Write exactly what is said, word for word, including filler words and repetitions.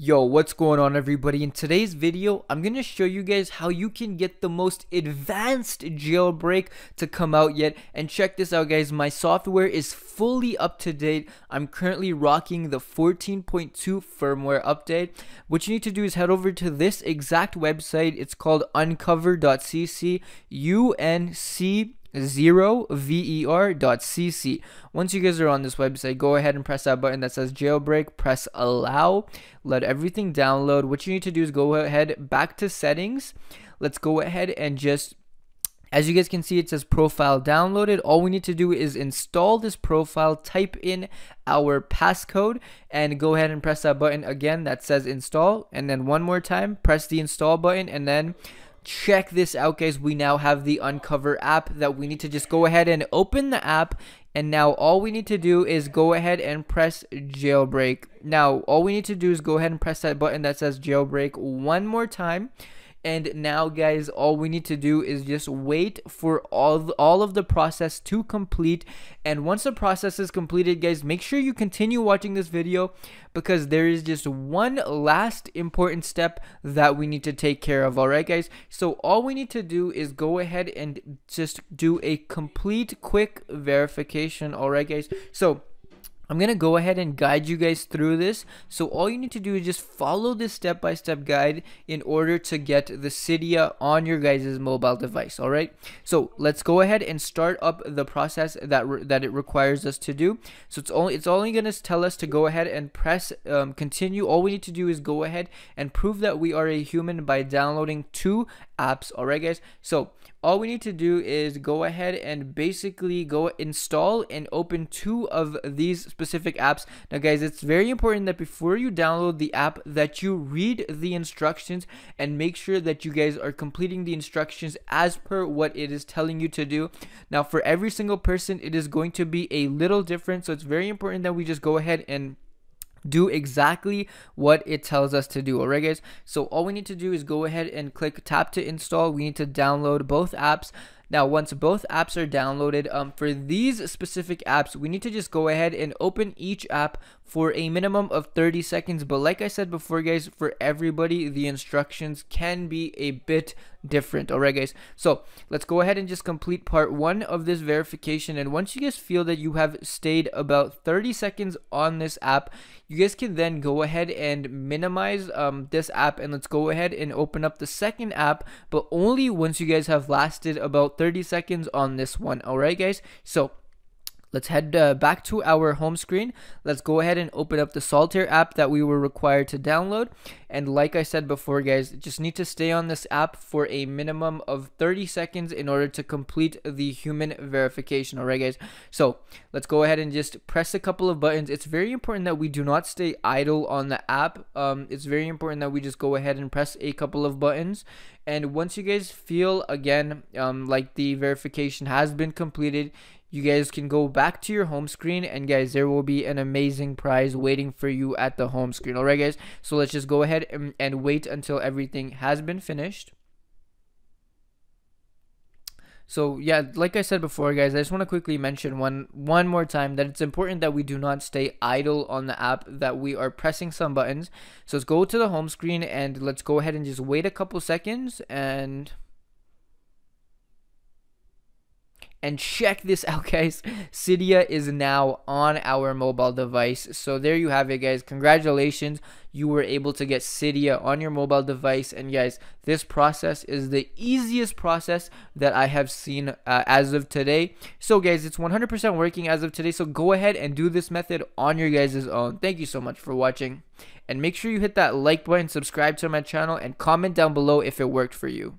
Yo, what's going on everybody? In today's video, I'm going to show you guys how you can get the most advanced jailbreak to come out yet. And check this out guys, my software is fully up to date. I'm currently rocking the fourteen point two firmware update. What you need to do is head over to this exact website. It's called uncover dot c c, U N C zero ver dot c c. Once you guys are on this website, go ahead and press that button that says jailbreak, press allow, let everything download. What you need to do is go ahead back to settings. Let's go ahead and just, as you guys can see, it says profile downloaded. All we need to do is install this profile, type in our passcode, and go ahead and press that button again that says install, and then one more time press the install button. And then check this out guys, we now have the unc0ver app that we need to just go ahead and open the app, and now all we need to do is go ahead and press jailbreak. Now all we need to do is go ahead and press that button that says jailbreak one more time. And now guys, all we need to do is just wait for all the, all of the process to complete. And once the process is completed guys, make sure you continue watching this video, because there is just one last important step that we need to take care of. Alright guys, so all we need to do is go ahead and just do a complete quick verification. Alright guys, so I'm gonna go ahead and guide you guys through this. So all you need to do is just follow this step-by-step guide in order to get the Cydia on your guys' mobile device. All right, so let's go ahead and start up the process that that it requires us to do. So it's only it's only gonna tell us to go ahead and press um, continue. All we need to do is go ahead and prove that we are a human by downloading two apps. All right guys, so all we need to do is go ahead and basically go install and open two of these specific apps. Now guys, it's very important that before you download the app that you read the instructions and make sure that you guys are completing the instructions as per what it is telling you to do. Now for every single person, it is going to be a little different, so it's very important that we just go ahead and do exactly what it tells us to do. Alright guys, so all we need to do is go ahead and click tap to install. We need to download both apps. Now once both apps are downloaded, um, for these specific apps we need to just go ahead and open each app for a minimum of thirty seconds. But like I said before guys, for everybody the instructions can be a bit different. Alright guys, so let's go ahead and just complete part one of this verification. And once you guys feel that you have stayed about thirty seconds on this app, you guys can then go ahead and minimize um, this app, and let's go ahead and open up the second app, but only once you guys have lasted about thirty seconds on this one. Alright guys, so let's head uh, back to our home screen. Let's go ahead and open up the Cydia app that we were required to download. And like I said before guys, just need to stay on this app for a minimum of thirty seconds in order to complete the human verification. Alright guys, so let's go ahead and just press a couple of buttons. It's very important that we do not stay idle on the app. Um, it's very important that we just go ahead and press a couple of buttons. And once you guys feel again um, like the verification has been completed, you guys can go back to your home screen, and guys, there will be an amazing prize waiting for you at the home screen. Alright guys, so let's just go ahead and, and wait until everything has been finished. So yeah, like I said before guys, I just want to quickly mention one one more time that it's important that we do not stay idle on the app, that we are pressing some buttons. So let's go to the home screen and let's go ahead and just wait a couple seconds. And And check this out guys, Cydia is now on our mobile device. So there you have it guys, congratulations, you were able to get Cydia on your mobile device. And guys, this process is the easiest process that I have seen uh, as of today. So guys, it's one hundred percent working as of today, so go ahead and do this method on your guys' own. Thank you so much for watching, and make sure you hit that like button, subscribe to my channel, and comment down below if it worked for you.